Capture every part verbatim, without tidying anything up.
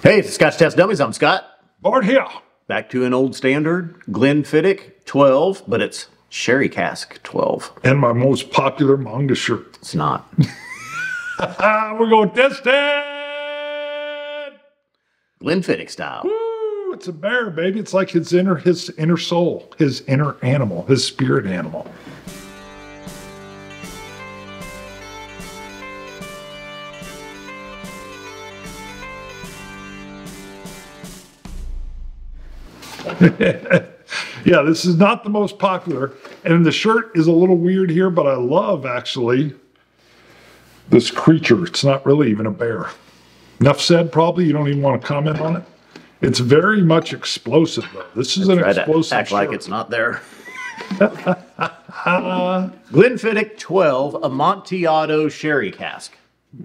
Hey, it's Scotch Test Dummies. I'm Scott. Bart here. Back to an old standard, Glenfiddich twelve, but it's Sherry Cask twelve. And my most popular manga shirt. It's not. We're going to test it! Glenfiddich style. Woo! It's a bear, baby. It's like his inner, his inner soul, his inner animal, his spirit animal. Yeah, this is not the most popular, and the shirt is a little weird here, but I love actually this creature. It's not really even a bear. Enough said, probably. You don't even want to comment on it. It's very much explosive, though. This is I an explosive act shirt. Like it's not there. Glenfiddich twelve Amontillado Sherry Cask.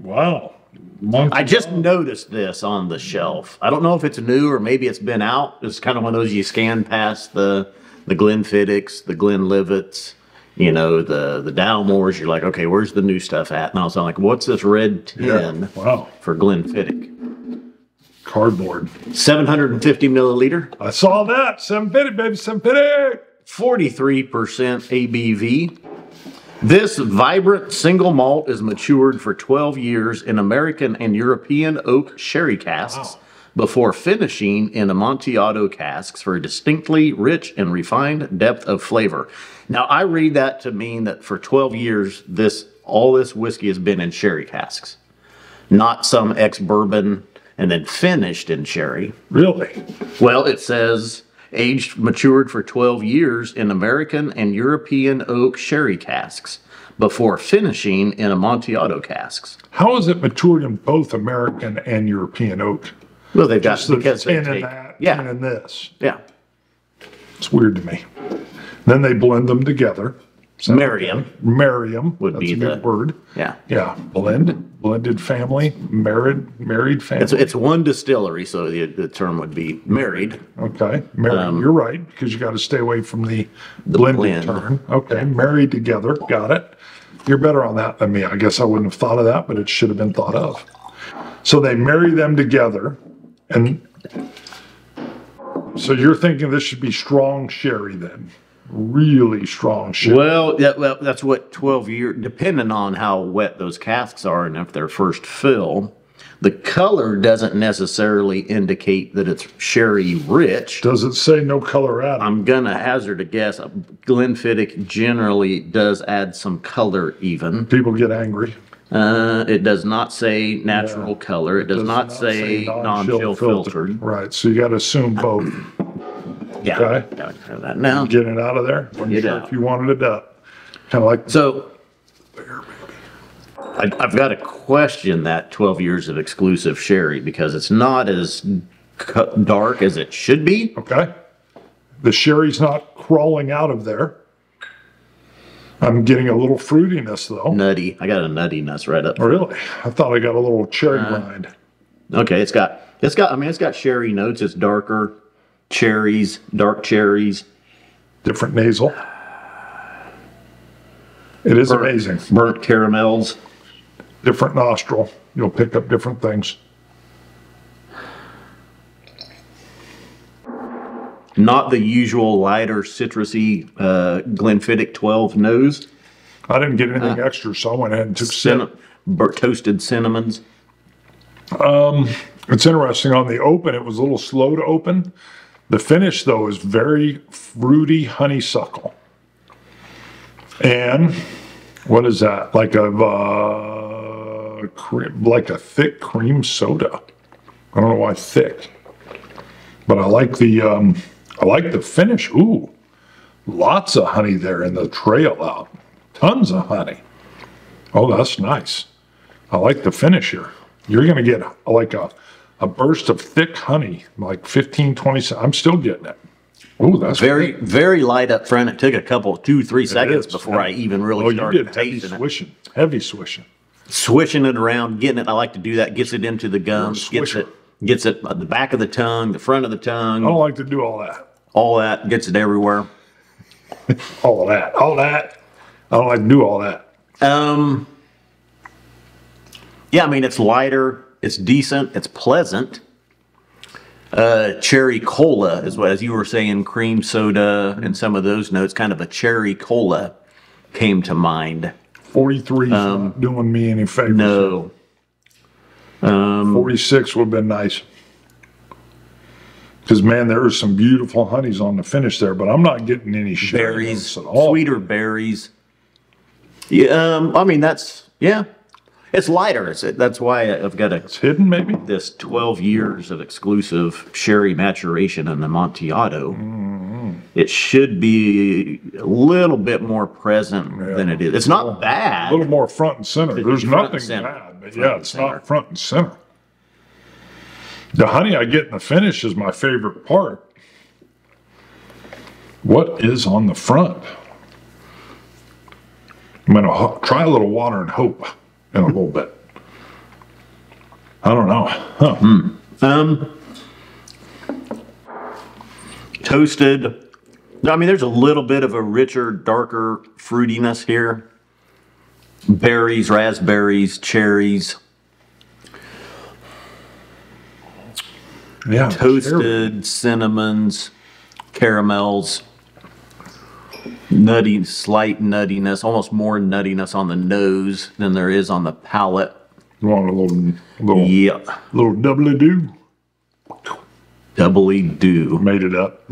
Wow. Mountain I just Island. noticed this on the shelf. I don't know if it's new or maybe it's been out. It's kind of one of those you scan past the the Glenfiddichs, the Glenlivets, you know, the the Dalmores. You're like, okay, where's the new stuff at? And I was like, what's this red tin yeah. wow. for Glenfiddich? Cardboard. seven hundred fifty milliliter. I saw that. seven fifty, baby, seven fifty. forty-three percent A B V. This vibrant single malt is matured for twelve years in American and European oak sherry casks wow. before finishing in Amontillado casks for a distinctly rich and refined depth of flavor. Now, I read that to mean that for twelve years, this all this whiskey has been in sherry casks, not some ex-bourbon and then finished in sherry. Really? Well, it says... aged, matured for twelve years in American and European oak sherry casks before finishing in Amontillado casks. How is it matured in both American and European oak? Well, they've got because they take, in that, yeah, and in this, yeah. It's weird to me. Then they blend them together. So Merriam, Merriam would that's be a the good word. Yeah, yeah. Blend, blended family, married, married family. It's, it's one distillery, so the, the term would be married. Okay, married. Um, You're right, because you got to stay away from the, the blended blend. term. Okay, yeah. Married together. Got it. You're better on that than me. I guess I wouldn't have thought of that, but it should have been thought of. So they marry them together, and so you're thinking this should be strong sherry then. Really strong sherry. Well, that, well, that's what twelve year, depending on how wet those casks are and if they're first fill, the color doesn't necessarily indicate that it's sherry rich. Does it say no color added? I'm going to hazard a guess. Glenfiddich generally does add some color even. People get angry. Uh, it does not say natural yeah. color. It does, does not, not say, say non-chill filtered. Right, so you got to assume both. Yeah, okay. Don't have that now. Get it out of there. Get it sure out. If you wanted it up, kind of like so. I, I've got to question that twelve years of exclusive sherry because it's not as dark as it should be. Okay, the sherry's not crawling out of there. I'm getting a little fruitiness though. Nutty. I got a nuttiness right up. Oh, really? I thought I got a little cherry uh, rind. Okay, it's got it's got. I mean, it's got sherry notes. It's darker. Cherries, dark cherries. Different nasal. It is burnt, amazing. Burnt caramels. Different nostril. You'll pick up different things. Not the usual lighter citrusy uh, Glenfiddich twelve nose. I didn't get anything uh, extra, so I went ahead and took cinnamon. Toasted cinnamons. Um, it's interesting. On the open, it was a little slow to open. The finish, though, is very fruity honeysuckle. And what is that? Like a uh, cream, like a thick cream soda. I don't know why thick, but I like the um, I like the finish. Ooh, lots of honey there in the trail out. Tons of honey. Oh, that's nice. I like the finish here. You're gonna get like a. A burst of thick honey, like fifteen, twenty, I'm still getting it. Oh, that's very, great. very light up front. It took a couple, two, three it seconds is. before I, I even really oh, started you did tasting heavy swishing, it. Heavy swishing. Swishing it around, getting it. I like to do that. Gets it into the gums, gets it, gets it at the back of the tongue, the front of the tongue. I don't like to do all that. All that, gets it everywhere. all that, all that. I don't like to do all that. Um. Yeah, I mean, it's lighter. It's decent. It's pleasant. uh, cherry cola, as well as you were saying, cream soda and some of those notes. Kind of a cherry cola came to mind. forty-three's um, not doing me any favors. No. Um, forty-six would have been nice. Because, man, there are some beautiful honeys on the finish there, but I'm not getting any berries at all. Sweeter berries. Yeah, um, I mean, that's, yeah. It's lighter. It's, that's why I've got a, it's hidden, maybe? This twelve years of exclusive sherry maturation in Amontillado. Mm-hmm. It should be a little bit more present yeah. than it is. It's not well, bad. A little more front and center. It's There's nothing center. bad, but front yeah, it's center. not front and center. The honey I get in the finish is my favorite part. What is on the front? I'm going to try a little water and hope in a little bit. I don't know. Huh. Mm. Um, toasted. I mean, there's a little bit of a richer, darker fruitiness here. Berries, raspberries, cherries. Yeah, toasted cinnamons, caramels, nutty, slight nuttiness, almost more nuttiness on the nose than there is on the palate. You want a little, little, yeah, little doubly do, doubly do. Made it up.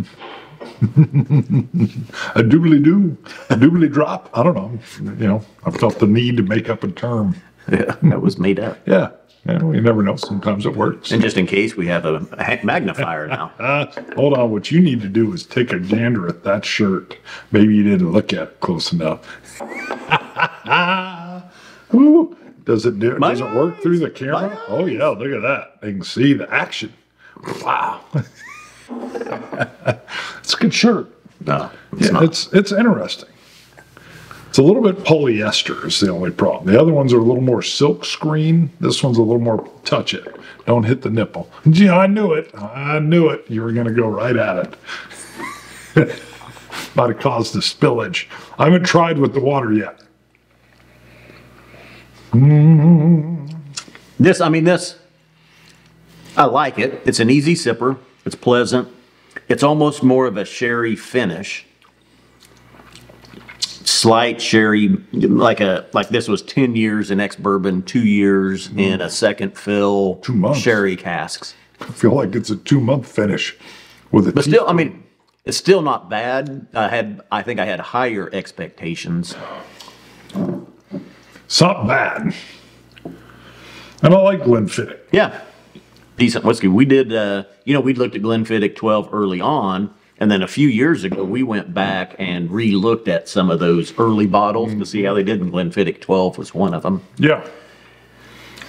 A doobly do, a doobly drop. I don't know. You know, I felt the need to make up a term. Yeah, that was made up. Yeah. You know, you never know. Sometimes it works. And just in case, we have a magnifier now. uh, hold on. What you need to do is take a gander at that shirt. Maybe you didn't look at it close enough. Ooh, does it do? Does it work through the camera? Oh yeah, look at that. They can see the action. Wow, it's a good shirt. No, it's yeah, not. It's it's interesting. It's a little bit polyester is the only problem. The other ones are a little more silk screen. This one's a little more touch it. Don't hit the nipple. Gee, I knew it. I knew it. You were going to go right at it. Might have caused a spillage. I haven't tried with the water yet. Mm. This, I mean, this, I like it. It's an easy sipper. It's pleasant. It's almost more of a sherry finish. Slight sherry, like a like this was ten years in ex-bourbon, two years mm. in a second fill, two months. Sherry casks. I feel like it's a two-month finish with a. But still, I mean, it's still not bad. I had, I think, I had higher expectations. It's not bad, and I like Glenfiddich. Yeah, decent whiskey. We did, uh, you know, we looked at Glenfiddich twelve early on. And then a few years ago, we went back and re-looked at some of those early bottles mm-hmm. to see how they did, and Glenfiddich twelve was one of them. Yeah.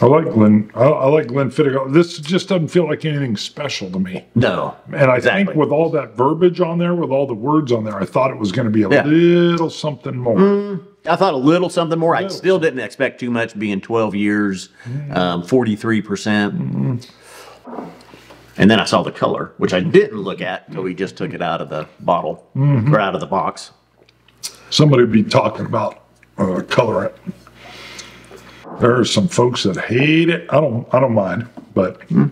I like Glen. I, I like Glenfiddich. This just doesn't feel like anything special to me. No. And I exactly. think with all that verbiage on there, with all the words on there, I thought it was going to be a yeah. little something more. Mm, I thought a little something more. Little. I still didn't expect too much being twelve years, mm. um, forty-three percent. Mm-hmm. And then I saw the color, which I didn't look at until we just took it out of the bottle, mm-hmm. or out of the box. Somebody would be talking about uh, colorant. There are some folks that hate it. I don't, I don't mind, but mm-hmm.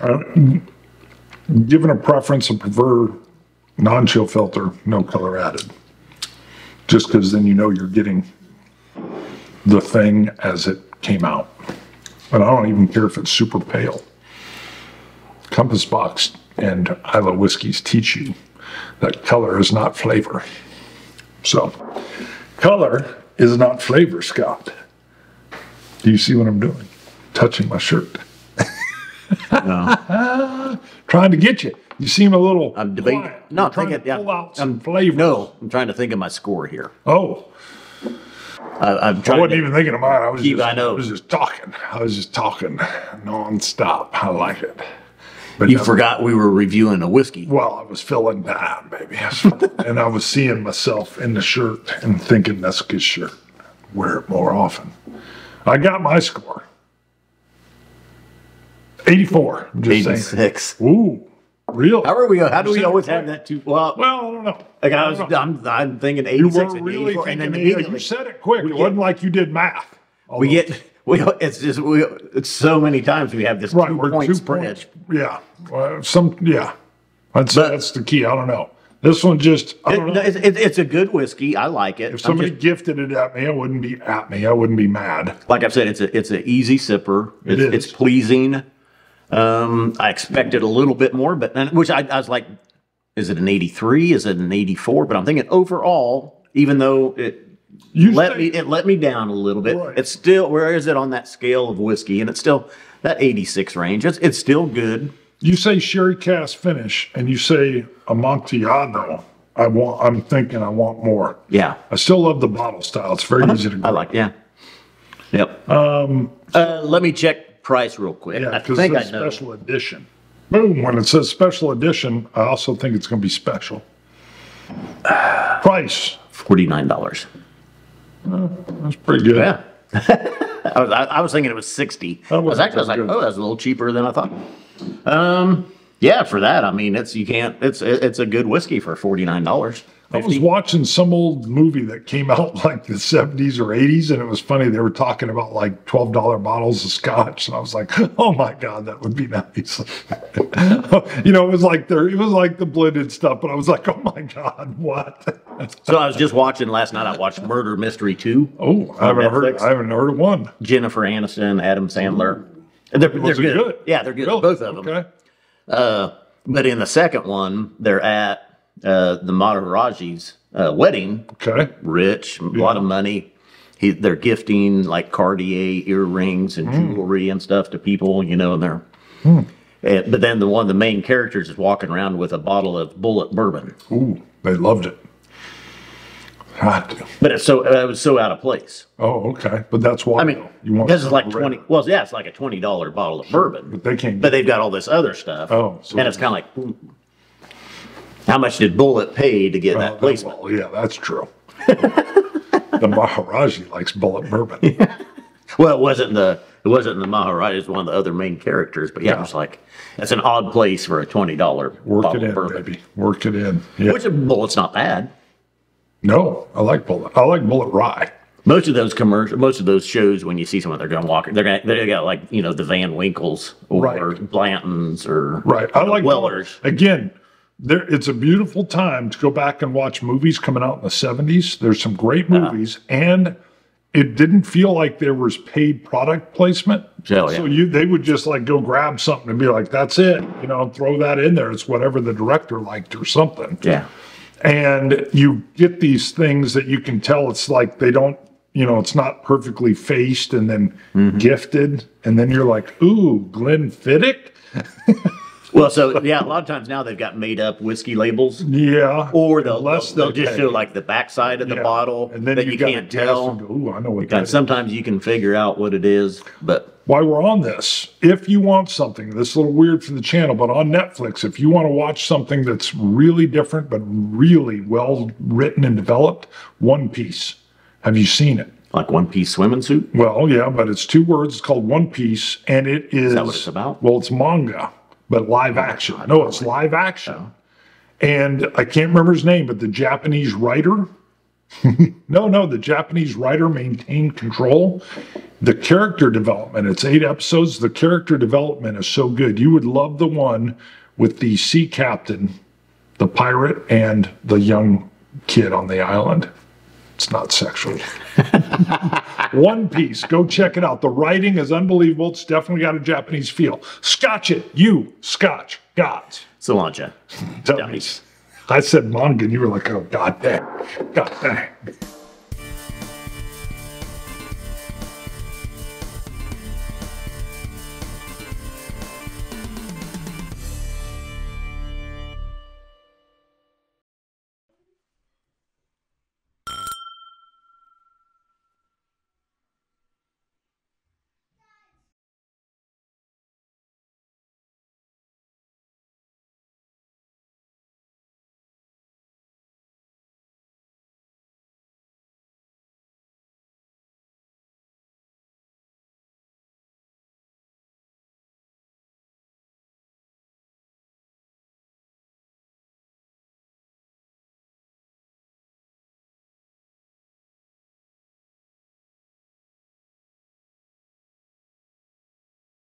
I, given a preference, I prefer non-chill filter, no color added. Just because then you know you're getting the thing as it came out. And I don't even care if it's super pale. Compass Box and Isla Whiskies teach you that color is not flavor. So, color is not flavor, Scott. Do you see what I'm doing? Touching my shirt. No. Trying to get you. You seem a little I'm debating. No, I'm trying to pull out some flavor. No, I'm trying to think of my score here. Oh. I, I'm I wasn't even thinking of mine. I was, keep, just, I, know. I was just talking. I was just talking nonstop. I like it. But you forgot we were reviewing a whiskey. Well, I was filling time, baby. And I was seeing myself in the shirt and thinking, that's a good shirt. Wear it more often. I got my score. eighty-four. I'm just eighty-six. Saying. Ooh, real. How are we? How do we always have that too? Well, well, I don't know. Like I was, I I'm, I'm thinking eighty-six. You were really and thinking and then immediately. You said it quick. It get, wasn't like you did math. Although, we get We it's just we it's so many times we have this right, two point two spread. Yeah, well, some yeah, that's but, that's the key. I don't know. This one just I don't it, know. It's, it, it's a good whiskey. I like it. If somebody just, gifted it at me, I wouldn't be at me. I wouldn't be mad. Like I've said, it's a it's an easy sipper. It's, it is. It's pleasing. Um, I expected a little bit more, but which I, I was like, is it an eighty-three? Is it an eighty-four? But I'm thinking overall, even though it. You let think, me it let me down a little bit. Right. It's still where is it on that scale of whiskey? And it's still that eighty-six range. It's it's still good. You say sherry cask finish, and you say Amontillado. I want. I'm thinking I want more. Yeah. I still love the bottle style. It's very uh-huh. easy to grab. I like. Yeah. Yep. Um. Uh, let me check price real quick. Yeah, because it's special edition. Boom. When it says special edition, I also think it's going to be special. Price forty-nine dollars. Uh, that's pretty good. Yeah. I, was, I, I was thinking it was sixty. I was actually I was like, good. Oh, that's a little cheaper than I thought. Um, yeah, for that, I mean, it's you can't. It's it's a good whiskey for forty-nine dollars. I was watching some old movie that came out like the seventies or eighties, and it was funny. They were talking about like twelve dollar bottles of scotch, and I was like, oh my God, that would be nice. You know, it was like there, it was like the blended stuff, but I was like, oh my God, what? So I was just watching last night. I watched Murder Mystery two. Oh, I haven't Netflix. heard. I haven't heard of one. Jennifer Aniston, Adam Sandler. They're, they're good. good. Yeah, they're good. Really? Both of them. Okay. Uh, but in the second one, they're at. Uh, the Maharaji's uh, wedding. Okay. Rich, a yeah. lot of money. He, they're gifting like Cartier earrings and mm. jewelry and stuff to people, you know, and they're. Mm. Uh, but then the one of the main characters is walking around with a bottle of Bulleit bourbon. Ooh, they loved it. Hot. But it's so uh, it was so out of place. Oh, okay. But that's why I mean you want this is like twenty. Red. Well, yeah, it's like a twenty dollar bottle of sure, bourbon. But they can't. But they've got all this other stuff. Oh, so and it's kind of like. Ooh. How much did Bulleit pay to get uh, that placement? Well, yeah, that's true. The Maharaji likes Bulleit bourbon. Yeah. Well, it wasn't the it wasn't the Maharaji. It's one of the other main characters. But yeah, yeah. it's like that's an odd place for a twenty dollar work it in, bourbon. Baby. Work it in. Yeah. Which Bulleit's not bad. No, I like Bulleit. I like Bulleit rye. Most of those commercial, most of those shows, when you see someone, they're going to walk. They're going. They got like you know the Van Winkles or right. Blanton's or right. I like Wellers again. There, it's a beautiful time to go back and watch movies coming out in the seventies. There's some great movies, yeah. and it didn't feel like there was paid product placement. Oh, yeah. So you, they would just like go grab something and be like, "That's it," you know, and throw that in there. It's whatever the director liked or something. Yeah. And you get these things that you can tell it's like they don't, you know, it's not perfectly faced and then mm-hmm. gifted, and then you're like, "Ooh, Glenfiddich." Well, so yeah, a lot of times now they've got made up whiskey labels. Yeah. Or they'll, they'll, they'll just show like the backside of the yeah. bottle and then that you, you can't tell. And go, ooh, I know what that is. Sometimes you can figure out what it is, but. While we're on this, if you want something, this is a little weird for the channel, but on Netflix, if you want to watch something that's really different, but really well written and developed, One Piece. Have you seen it? Like One Piece swimming suit? Well, yeah, but it's two words. It's called One Piece and it is. Is that what it's about? Well, it's manga. But live action. No, it's live action. Oh. And I can't remember his name, but the Japanese writer. no, no, the Japanese writer maintained control. The character development, it's eight episodes. The character development is so good. You would love the one with the sea captain, the pirate, and the young kid on the island. It's not sexual. One Piece. Go check it out. The writing is unbelievable. It's definitely got a Japanese feel. Scotch it. You. Scotch. God. Cilantro. Dummies. I said manga and you were like, oh, god dang. God dang.